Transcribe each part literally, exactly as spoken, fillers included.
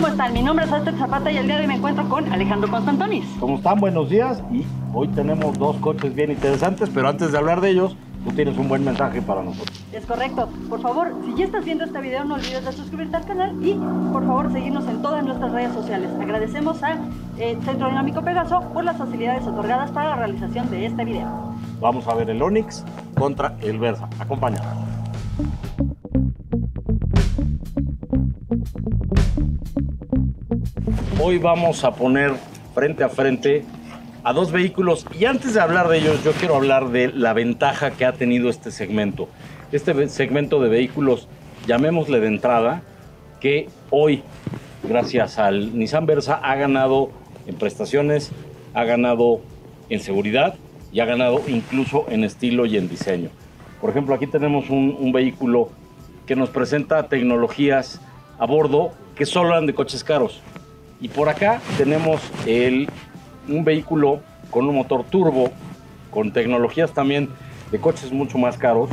¿Cómo están? Mi nombre es Alberto Zapata y el día de hoy me encuentro con Alejandro Constantonis. ¿Cómo están? Buenos días. Y hoy tenemos dos coches bien interesantes, pero antes de hablar de ellos, tú tienes un buen mensaje para nosotros. Es correcto. Por favor, si ya estás viendo este video, no olvides de suscribirte al canal y, por favor, seguirnos en todas nuestras redes sociales. Agradecemos a eh, Centro Dinámico Pegaso por las facilidades otorgadas para la realización de este video. Vamos a ver el Onix contra el Versa. Acompáñanos. Hoy vamos a poner frente a frente a dos vehículos, y antes de hablar de ellos yo quiero hablar de la ventaja que ha tenido este segmento. Este segmento de vehículos, llamémosle de entrada, que hoy, gracias al Nissan Versa, ha ganado en prestaciones, ha ganado en seguridad y ha ganado incluso en estilo y en diseño. Por ejemplo, aquí tenemos un, un vehículo que nos presenta tecnologías a bordo que solo eran de coches caros. Y por acá tenemos el... un vehículo con un motor turbo, con tecnologías también de coches mucho más caros,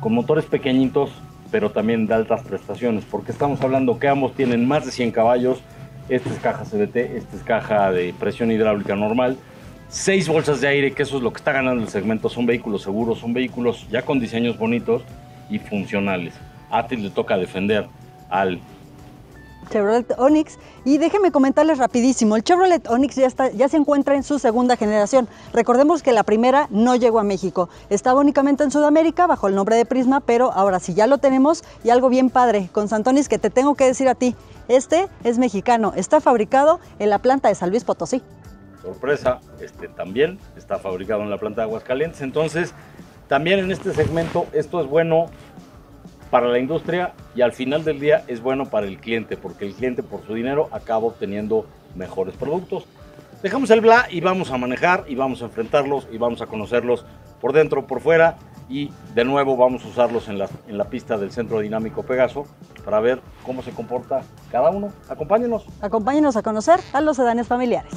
con motores pequeñitos, pero también de altas prestaciones, porque estamos hablando que ambos tienen más de cien caballos. Esta es caja C V T, esta es caja de presión hidráulica normal, seis bolsas de aire, que eso es lo que está ganando el segmento. Son vehículos seguros, son vehículos ya con diseños bonitos y funcionales. A ti le toca defender al Chevrolet Onix, y déjenme comentarles rapidísimo, el Chevrolet Onix ya, está, ya se encuentra en su segunda generación. Recordemos que la primera no llegó a México, estaba únicamente en Sudamérica bajo el nombre de Prisma, pero ahora sí ya lo tenemos. Y algo bien padre, Constantonis, que te tengo que decir a ti, este es mexicano, está fabricado en la planta de San Luis Potosí. Sorpresa, este también está fabricado en la planta de Aguascalientes. Entonces, también en este segmento esto es bueno para la industria y al final del día es bueno para el cliente, porque el cliente por su dinero acaba obteniendo mejores productos. Dejamos el bla y vamos a manejar y vamos a enfrentarlos y vamos a conocerlos por dentro, por fuera, y de nuevo vamos a usarlos en la, en la pista del Centro Dinámico Pegaso para ver cómo se comporta cada uno. Acompáñenos. Acompáñenos a conocer a los sedanes familiares.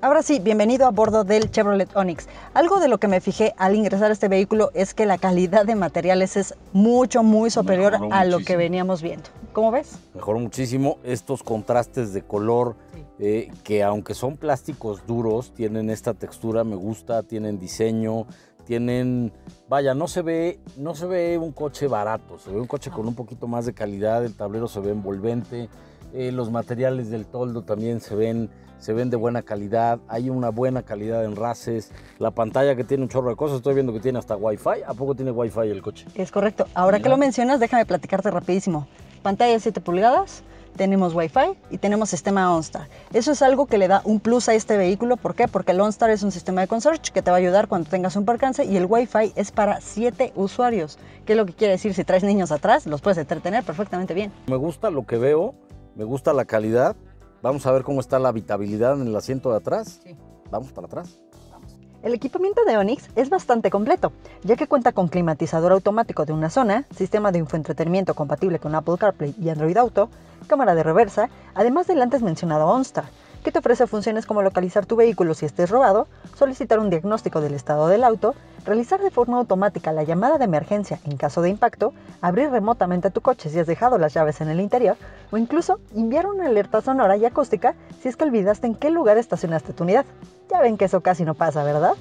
Ahora sí, bienvenido a bordo del Chevrolet Onix. Algo de lo que me fijé al ingresar a este vehículo es que la calidad de materiales es mucho, muy superior a muchísimo. Lo que veníamos viendo. ¿Cómo ves? Mejoró muchísimo estos contrastes de color, sí. eh, que aunque son plásticos duros, tienen esta textura, me gusta, tienen diseño, tienen... Vaya, no se ve, no se ve un coche barato, se ve un coche no. con un poquito más de calidad, el tablero se ve envolvente, eh, los materiales del toldo también se ven... se ven de buena calidad, hay una buena calidad en rases, la pantalla que tiene un chorro de cosas, estoy viendo que tiene hasta Wi-Fi. ¿A poco tiene Wi-Fi el coche? Es correcto. Ahora Mira. que lo mencionas, déjame platicarte rapidísimo. Pantalla de siete pulgadas, tenemos Wi-Fi y tenemos sistema OnStar. Eso es algo que le da un plus a este vehículo. ¿Por qué? Porque el OnStar es un sistema de concierge que te va a ayudar cuando tengas un percance, y el Wi-Fi es para siete usuarios. ¿Qué es lo que quiere decir? Si traes niños atrás, los puedes entretener perfectamente bien. Me gusta lo que veo, me gusta la calidad. Vamos a ver cómo está la habitabilidad en el asiento de atrás. Sí. Vamos para atrás. Vamos. El equipamiento de Onix es bastante completo, ya que cuenta con climatizador automático de una zona, sistema de infoentretenimiento compatible con Apple CarPlay y Android Auto, cámara de reversa, además del antes mencionado OnStar, que te ofrece funciones como localizar tu vehículo si estés robado, solicitar un diagnóstico del estado del auto, realizar de forma automática la llamada de emergencia en caso de impacto, abrir remotamente tu coche si has dejado las llaves en el interior, o incluso enviar una alerta sonora y acústica si es que olvidaste en qué lugar estacionaste tu unidad. Ya ven que eso casi no pasa, ¿verdad?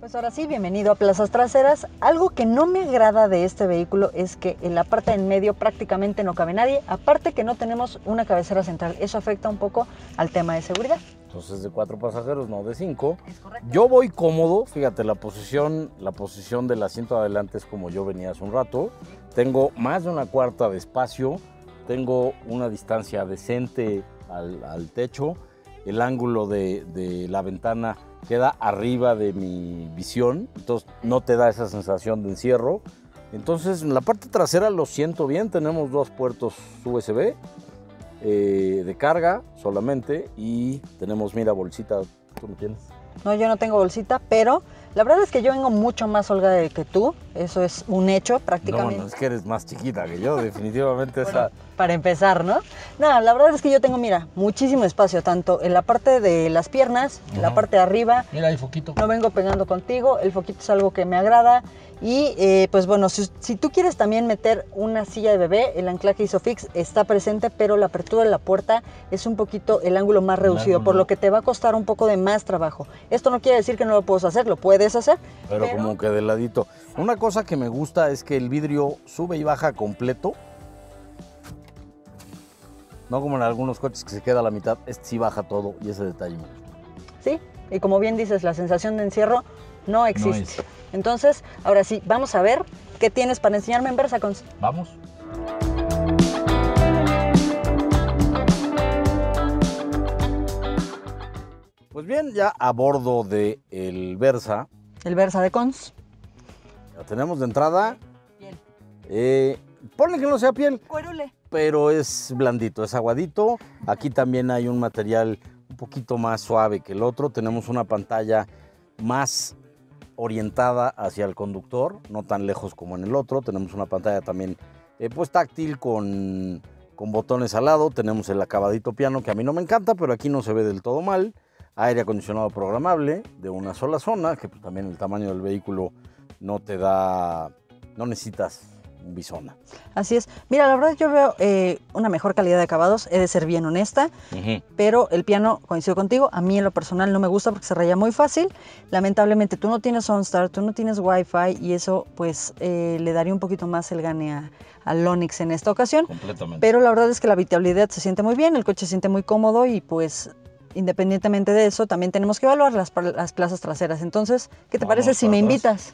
Pues ahora sí, bienvenido a plazas traseras. Algo que no me agrada de este vehículo es que en la parte de en medio prácticamente no cabe nadie, aparte que no tenemos una cabecera central. Eso afecta un poco al tema de seguridad. Entonces, de cuatro pasajeros, no de cinco. Es correcto. Yo voy cómodo, fíjate, la posición, la posición del asiento de adelante es como yo venía hace un rato. Tengo más de una cuarta de espacio, tengo una distancia decente al, al techo, el ángulo de, de la ventana queda arriba de mi visión, entonces no te da esa sensación de encierro. Entonces, en la parte trasera lo siento bien, tenemos dos puertos U S B. Eh, de carga solamente, y tenemos, mira, bolsita. ¿Tú no tienes? No, yo no tengo bolsita, pero la verdad es que yo vengo mucho más holgada que tú, eso es un hecho prácticamente. No, no, es que eres más chiquita que yo, definitivamente. Bueno, esa, para empezar, ¿no? No, la verdad es que yo tengo, mira, muchísimo espacio, tanto en la parte de las piernas, en la parte de arriba. Mira el foquito. No vengo pegando contigo, el foquito es algo que me agrada. Y eh, pues bueno, si, si tú quieres también meter una silla de bebé, el anclaje Isofix está presente, pero la apertura de la puerta es un poquito el ángulo más reducido, ángulo. por lo que te va a costar un poco de más trabajo. Esto no quiere decir que no lo puedes hacer, lo puedes hacer. Pero, pero... como que de ladito. Una cosa que me gusta es que el vidrio sube y baja completo. No como en algunos coches que se queda a la mitad, este sí baja todo y ese detalle me gusta. Sí, y como bien dices, la sensación de encierro no existe. No es. Entonces, ahora sí, vamos a ver qué tienes para enseñarme en Versa, Cons. Vamos. Pues bien, ya a bordo del Versa. El Versa de Cons. Ya tenemos de entrada. Piel. Eh, ponle que no sea piel. Cuérule. Pero es blandito, es aguadito. Aquí también hay un material un poquito más suave que el otro. Tenemos una pantalla más orientada hacia el conductor, no tan lejos como en el otro. Tenemos una pantalla también eh, pues táctil con, con botones al lado. Tenemos el acabadito piano que a mí no me encanta, pero aquí no se ve del todo mal. Aire acondicionado programable de una sola zona, que pues, también el tamaño del vehículo no te da, no necesitas un bisona. Así es. Mira, la verdad yo veo eh, una mejor calidad de acabados, he de ser bien honesta, uh-huh. pero el piano, coincido contigo, a mí en lo personal no me gusta porque se raya muy fácil. Lamentablemente tú no tienes OnStar, tú no tienes Wi-Fi y eso pues eh, le daría un poquito más el gane a, al Onix en esta ocasión. Completamente. Pero la verdad es que la habitabilidad se siente muy bien, el coche se siente muy cómodo y pues independientemente de eso también tenemos que evaluar las, las plazas traseras. Entonces, ¿qué te Vamos parece si atrás. me invitas?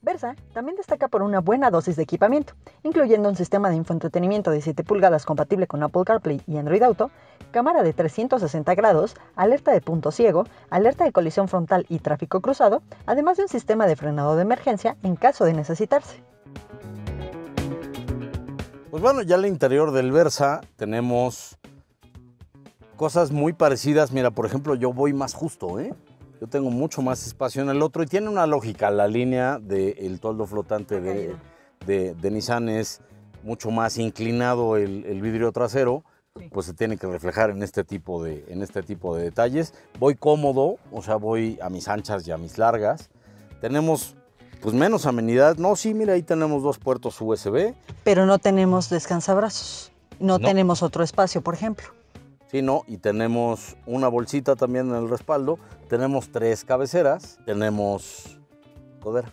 Versa también destaca por una buena dosis de equipamiento, incluyendo un sistema de infoentretenimiento de siete pulgadas compatible con Apple CarPlay y Android Auto, cámara de trescientos sesenta grados, alerta de punto ciego, alerta de colisión frontal y tráfico cruzado, además de un sistema de frenado de emergencia en caso de necesitarse. Pues bueno, ya al interior del Versa tenemos cosas muy parecidas. Mira, por ejemplo, yo voy más justo, ¿eh? Yo tengo mucho más espacio en el otro y tiene una lógica. La línea del toldo flotante de, de, de Nissan es mucho más inclinado el, el vidrio trasero, sí. pues se tiene que reflejar en este, tipo de, en este tipo de detalles. Voy cómodo, o sea, voy a mis anchas y a mis largas. Tenemos pues menos amenidad. No, sí, mira, ahí tenemos dos puertos U S B. Pero no tenemos descansabrazos, no, no. tenemos otro espacio, por ejemplo. Sí, no, y tenemos una bolsita también en el respaldo, tenemos tres cabeceras, tenemos codera.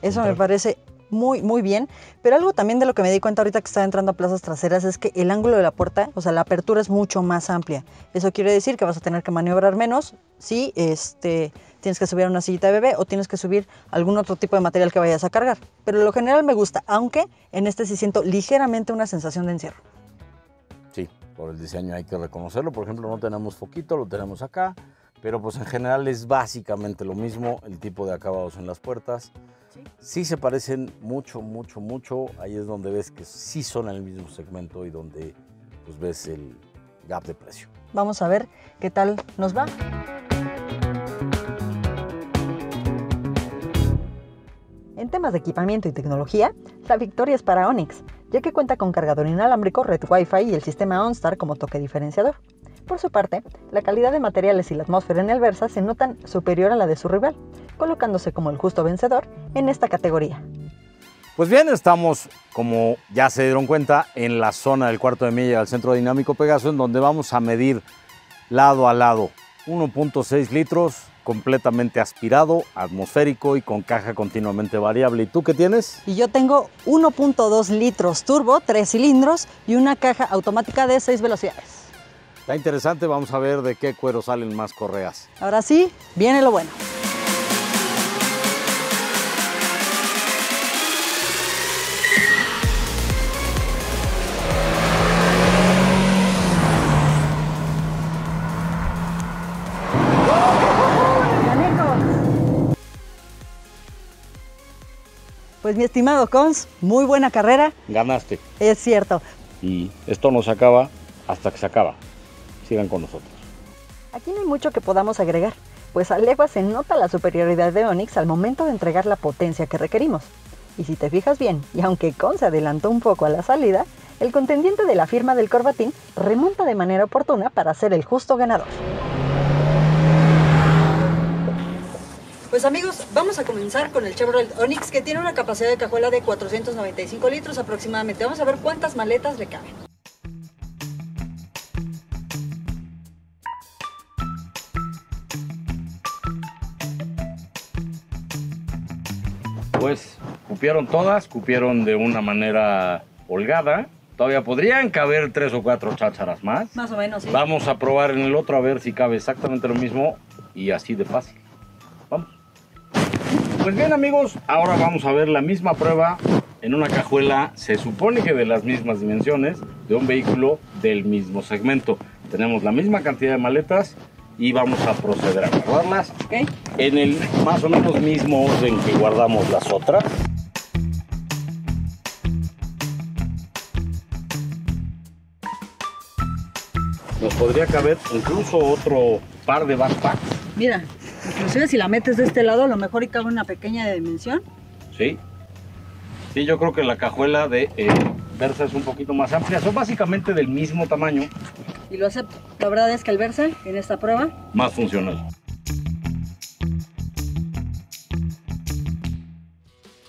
Eso me parece muy, muy bien, pero algo también de lo que me di cuenta ahorita que estaba entrando a plazas traseras es que el ángulo de la puerta, o sea, la apertura es mucho más amplia. Eso quiere decir que vas a tener que maniobrar menos si este, tienes que subir una sillita de bebé o tienes que subir algún otro tipo de material que vayas a cargar. Pero en lo general me gusta, aunque en este sí siento ligeramente una sensación de encierro. Sí. Por el diseño hay que reconocerlo. Por ejemplo, no tenemos foquito, lo tenemos acá, pero pues en general es básicamente lo mismo el tipo de acabados en las puertas. Sí, sí se parecen mucho, mucho, mucho. Ahí es donde ves que sí son en el mismo segmento y donde pues ves el gap de precio. Vamos a ver qué tal nos va. En temas de equipamiento y tecnología, la victoria es para Onix, ya que cuenta con cargador inalámbrico, red Wi-Fi y el sistema OnStar como toque diferenciador. Por su parte, la calidad de materiales y la atmósfera en el Versa se notan superior a la de su rival, colocándose como el justo vencedor en esta categoría. Pues bien, estamos, como ya se dieron cuenta, en la zona del cuarto de milla del Centro Dinámico Pegaso, en donde vamos a medir lado a lado. uno punto seis litros, completamente aspirado, atmosférico y con caja continuamente variable. ¿Y tú qué tienes? Y yo tengo uno punto dos litros turbo, tres cilindros y una caja automática de seis velocidades. Está interesante, vamos a ver de qué cuero salen más correas. Ahora sí, viene lo bueno. Pues mi estimado Cons, muy buena carrera. Ganaste. Es cierto. Y esto nos acaba hasta que se acaba. Sigan con nosotros. Aquí no hay mucho que podamos agregar, pues a legua se nota la superioridad de Onix al momento de entregar la potencia que requerimos. Y si te fijas bien, y aunque Cons se adelantó un poco a la salida, el contendiente de la firma del corbatín remonta de manera oportuna para ser el justo ganador. Pues amigos, vamos a comenzar con el Chevrolet Onix, que tiene una capacidad de cajuela de cuatrocientos noventa y cinco litros aproximadamente. Vamos a ver cuántas maletas le caben. Pues cupieron todas, cupieron de una manera holgada. Todavía podrían caber tres o cuatro chácharas más. Más o menos, sí. Vamos a probar en el otro a ver si cabe exactamente lo mismo y así de fácil. Vamos. Pues bien, amigos, ahora vamos a ver la misma prueba en una cajuela, se supone que de las mismas dimensiones, de un vehículo del mismo segmento. Tenemos la misma cantidad de maletas y vamos a proceder a guardarlas, okay, en el más o menos mismo orden que guardamos las otras. Nos podría caber incluso otro par de backpacks. Mira, inclusive si la metes de este lado, a lo mejor y cabe una pequeña dimensión. Sí. Sí, yo creo que la cajuela de eh, Versa es un poquito más amplia. Son básicamente del mismo tamaño. Y lo acepto. La verdad es que el Versa, en esta prueba, más funcional.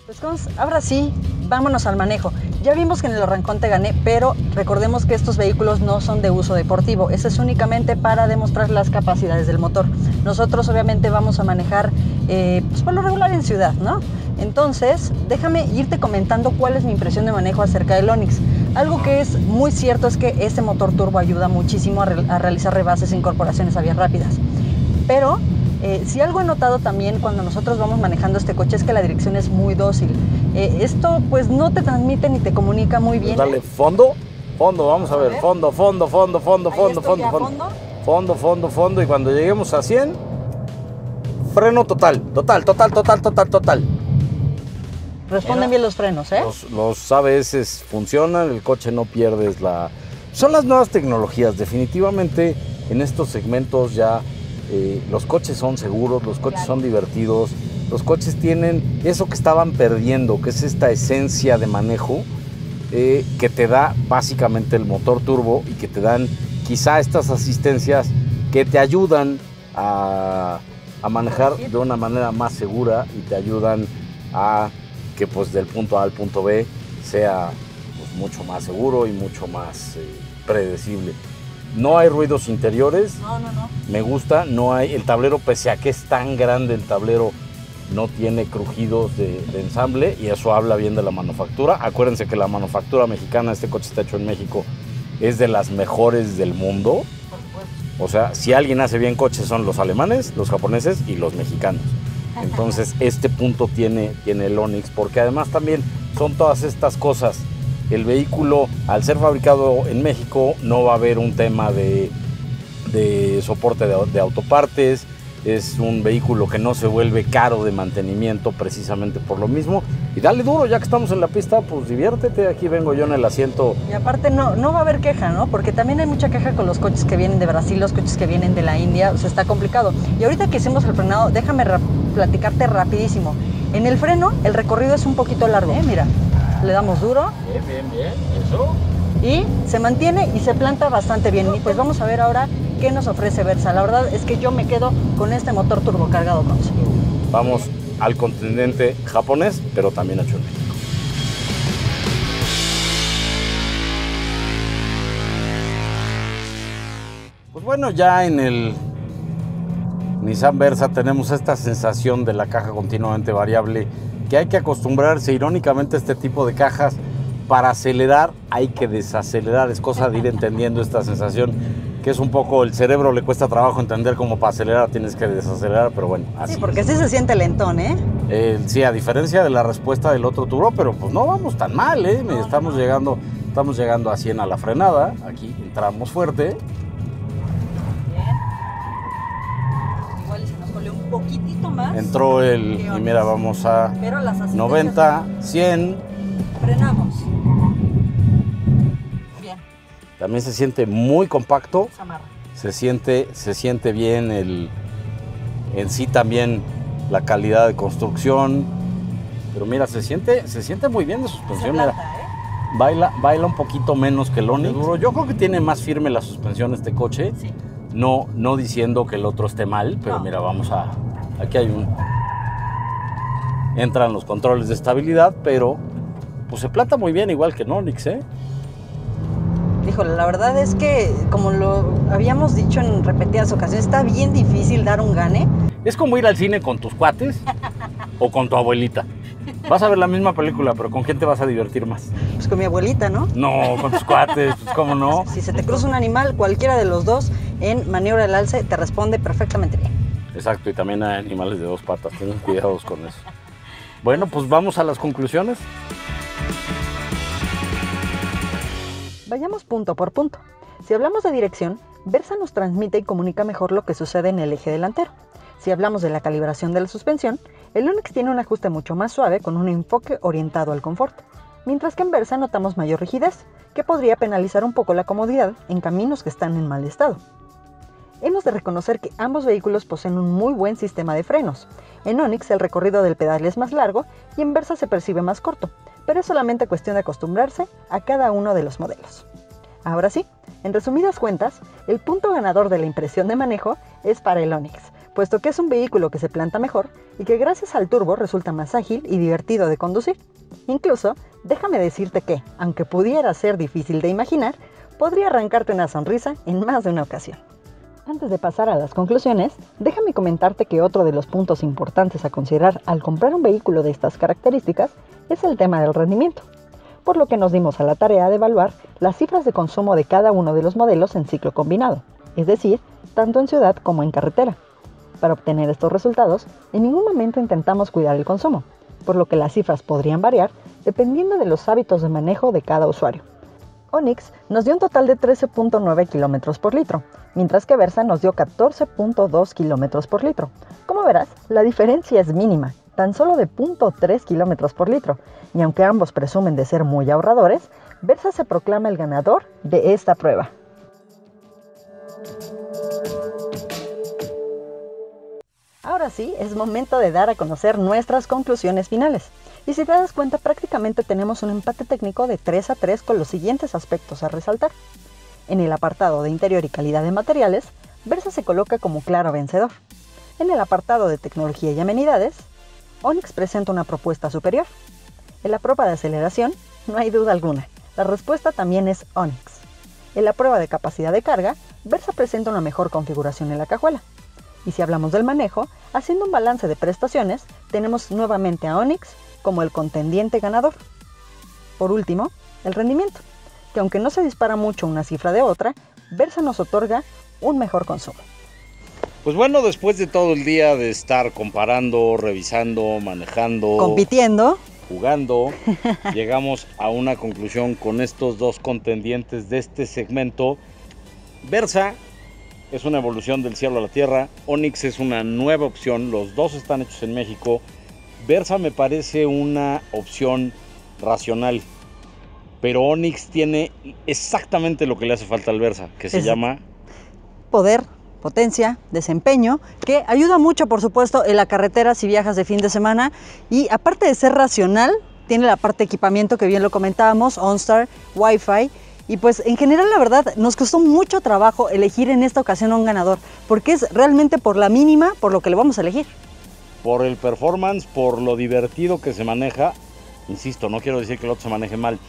Pues ahora sí, vámonos al manejo. Ya vimos que en el arrancón te gané, pero recordemos que estos vehículos no son de uso deportivo. Eso es únicamente para demostrar las capacidades del motor. Nosotros obviamente vamos a manejar eh, pues por lo regular en ciudad, ¿no? Entonces, déjame irte comentando cuál es mi impresión de manejo acerca del Onix. Algo que es muy cierto es que este motor turbo ayuda muchísimo a, re a realizar rebases e incorporaciones a vías rápidas. Pero eh, si algo he notado también cuando nosotros vamos manejando este coche es que la dirección es muy dócil. Eh, esto pues no te transmite ni te comunica muy bien. Dale, fondo, fondo, vamos a ver, fondo, fondo, fondo, fondo, fondo, fondo, fondo, fondo, fondo, fondo. Y cuando lleguemos a cien, freno total, total, total, total, total, total. Responden bien los frenos, ¿eh? Los, los A B S funcionan, el coche no pierdes la... Son las nuevas tecnologías, definitivamente en estos segmentos ya eh, los coches son seguros, los coches son divertidos, los coches tienen eso que estaban perdiendo, que es esta esencia de manejo eh, que te da básicamente el motor turbo y que te dan quizá estas asistencias que te ayudan a, a manejar de una manera más segura y te ayudan a... que pues del punto A al punto B sea pues, mucho más seguro y mucho más eh, predecible. No hay ruidos interiores. No, no, no. Me gusta, no hay el tablero, pese a que es tan grande el tablero, no tiene crujidos de, de ensamble y eso habla bien de la manufactura. Acuérdense que la manufactura mexicana, este coche está hecho en México, es de las mejores del mundo. Por supuesto. O sea, si alguien hace bien coches son los alemanes, los japoneses y los mexicanos. Entonces, este punto tiene, tiene el Onix, porque además también son todas estas cosas. El vehículo, al ser fabricado en México, no va a haber un tema de, de soporte de, de autopartes. Es un vehículo que no se vuelve caro de mantenimiento precisamente por lo mismo. Y dale duro, ya que estamos en la pista, pues diviértete. Aquí vengo yo en el asiento. Y aparte no, no va a haber queja, ¿no? Porque también hay mucha queja con los coches que vienen de Brasil, los coches que vienen de la India. O sea, está complicado. Y ahorita que hicimos el frenado, déjame platicarte rapidísimo. En el freno, el recorrido es un poquito largo. ¿Eh? Mira, le damos duro. Bien, bien, bien. Eso. Y se mantiene y se planta bastante bien. Y pues vamos a ver ahora qué nos ofrece Versa. La verdad es que yo me quedo con este motor turbo cargado con su. Vamos al continente japonés, pero también a Chile. Pues bueno, ya en el Nissan Versa tenemos esta sensación de la caja continuamente variable, que hay que acostumbrarse. Irónicamente, a este tipo de cajas, para acelerar hay que desacelerar. Es cosa de ir entendiendo esta sensación, que es un poco, el cerebro le cuesta trabajo entender cómo para acelerar tienes que desacelerar, pero bueno, así. Sí, porque es. Sí se siente lentón, ¿eh? ¿eh? Sí, a diferencia de la respuesta del otro turbo, pero pues no vamos tan mal, ¿eh? No, estamos, no. Llegando, estamos llegando a cien a la frenada, aquí entramos fuerte. Bien. Igual se nos colió un poquitito más. Entró el, y mira, vamos a noventa, cien. Frenamos. Bien. También se siente muy compacto. Se siente, se siente bien el, en sí también la calidad de construcción. Pero mira, se siente, se siente muy bien de suspensión. Planta, mira. ¿eh? Baila, baila un poquito menos que el Onix. Yo creo que tiene más firme la suspensión este coche. Sí. No, no diciendo que el otro esté mal, pero no. Mira, vamos a... Aquí hay un... Entran los controles de estabilidad, pero pues se plata muy bien, igual que el Onix, ¿eh? Híjole, la verdad es que, como lo habíamos dicho en repetidas ocasiones, está bien difícil dar un gane. Es como ir al cine con tus cuates o con tu abuelita. Vas a ver la misma película, pero ¿con quién te vas a divertir más? Pues con mi abuelita, ¿no? No, con tus cuates, pues ¿cómo no? Si se te cruza un animal, cualquiera de los dos en maniobra del alce te responde perfectamente bien. Exacto, y también hay animales de dos patas, tengan cuidados con eso. Bueno, pues vamos a las conclusiones. Vayamos punto por punto. Si hablamos de dirección, Versa nos transmite y comunica mejor lo que sucede en el eje delantero. Si hablamos de la calibración de la suspensión, el Onix tiene un ajuste mucho más suave con un enfoque orientado al confort, mientras que en Versa notamos mayor rigidez, que podría penalizar un poco la comodidad en caminos que están en mal estado. Hemos de reconocer que ambos vehículos poseen un muy buen sistema de frenos. En Onix el recorrido del pedal es más largo y en Versa se percibe más corto, pero es solamente cuestión de acostumbrarse a cada uno de los modelos. Ahora sí, en resumidas cuentas, el punto ganador de la impresión de manejo es para el Onix, puesto que es un vehículo que se planta mejor y que gracias al turbo resulta más ágil y divertido de conducir. Incluso, déjame decirte que, aunque pudiera ser difícil de imaginar, podría arrancarte una sonrisa en más de una ocasión. Antes de pasar a las conclusiones, déjame comentarte que otro de los puntos importantes a considerar al comprar un vehículo de estas características es el tema del rendimiento, por lo que nos dimos a la tarea de evaluar las cifras de consumo de cada uno de los modelos en ciclo combinado, es decir, tanto en ciudad como en carretera. Para obtener estos resultados, en ningún momento intentamos cuidar el consumo, por lo que las cifras podrían variar dependiendo de los hábitos de manejo de cada usuario. Onix nos dio un total de trece punto nueve kilómetros por litro, mientras que Versa nos dio catorce punto dos kilómetros por litro. Como verás, la diferencia es mínima, tan solo de punto tres kilómetros por litro, y aunque ambos presumen de ser muy ahorradores, Versa se proclama el ganador de esta prueba. Ahora sí, es momento de dar a conocer nuestras conclusiones finales. Y si te das cuenta, prácticamente tenemos un empate técnico de tres a tres con los siguientes aspectos a resaltar. En el apartado de interior y calidad de materiales, Versa se coloca como claro vencedor. En el apartado de tecnología y amenidades, Onix presenta una propuesta superior. En la prueba de aceleración, no hay duda alguna, la respuesta también es Onix. En la prueba de capacidad de carga, Versa presenta una mejor configuración en la cajuela. Y si hablamos del manejo, haciendo un balance de prestaciones, tenemos nuevamente a Onix como el contendiente ganador. Por último, el rendimiento, que aunque no se dispara mucho una cifra de otra, Versa nos otorga un mejor consumo. Pues bueno, después de todo el día de estar comparando, revisando, manejando, compitiendo, jugando, llegamos a una conclusión con estos dos contendientes de este segmento. Versa es una evolución del cielo a la tierra, Onix es una nueva opción, los dos están hechos en México. Versa me parece una opción racional, pero Onix tiene exactamente lo que le hace falta al Versa, que se es llama... Poder, potencia, desempeño, que ayuda mucho, por supuesto, en la carretera si viajas de fin de semana. Y aparte de ser racional, tiene la parte de equipamiento que bien lo comentábamos, OnStar, Wi-Fi... Y pues en general la verdad nos costó mucho trabajo elegir en esta ocasión a un ganador, porque es realmente por la mínima por lo que lo vamos a elegir. Por el performance, por lo divertido que se maneja, insisto, no quiero decir que el otro se maneje mal,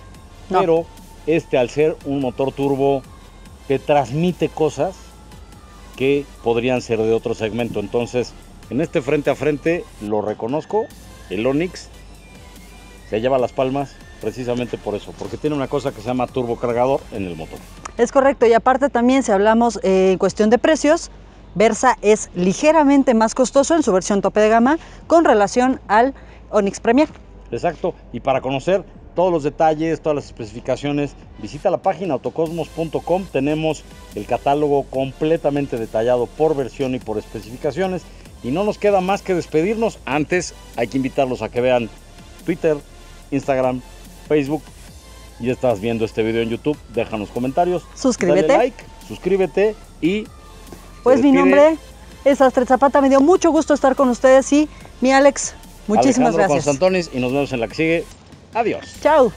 no. Pero este al ser un motor turbo te transmite cosas que podrían ser de otro segmento. Entonces en este frente a frente lo reconozco, el Onix se lleva las palmas. Precisamente por eso, porque tiene una cosa que se llama turbocargador en el motor. Es correcto, y aparte también si hablamos eh, en cuestión de precios, Versa es ligeramente más costoso en su versión tope de gama con relación al Onix Premier. Exacto, y para conocer todos los detalles, todas las especificaciones, visita la página autocosmos punto com, tenemos el catálogo completamente detallado por versión y por especificaciones, y no nos queda más que despedirnos. Antes hay que invitarlos a que vean Twitter, Instagram, Facebook, y estás viendo este video en YouTube, déjanos comentarios, suscríbete, dale like, suscríbete y... Pues mi nombre es Astre Zapata, me dio mucho gusto estar con ustedes y mi Alex, muchísimas gracias. Alejandro Constantonis, y nos vemos en la que sigue. Adiós. Chao.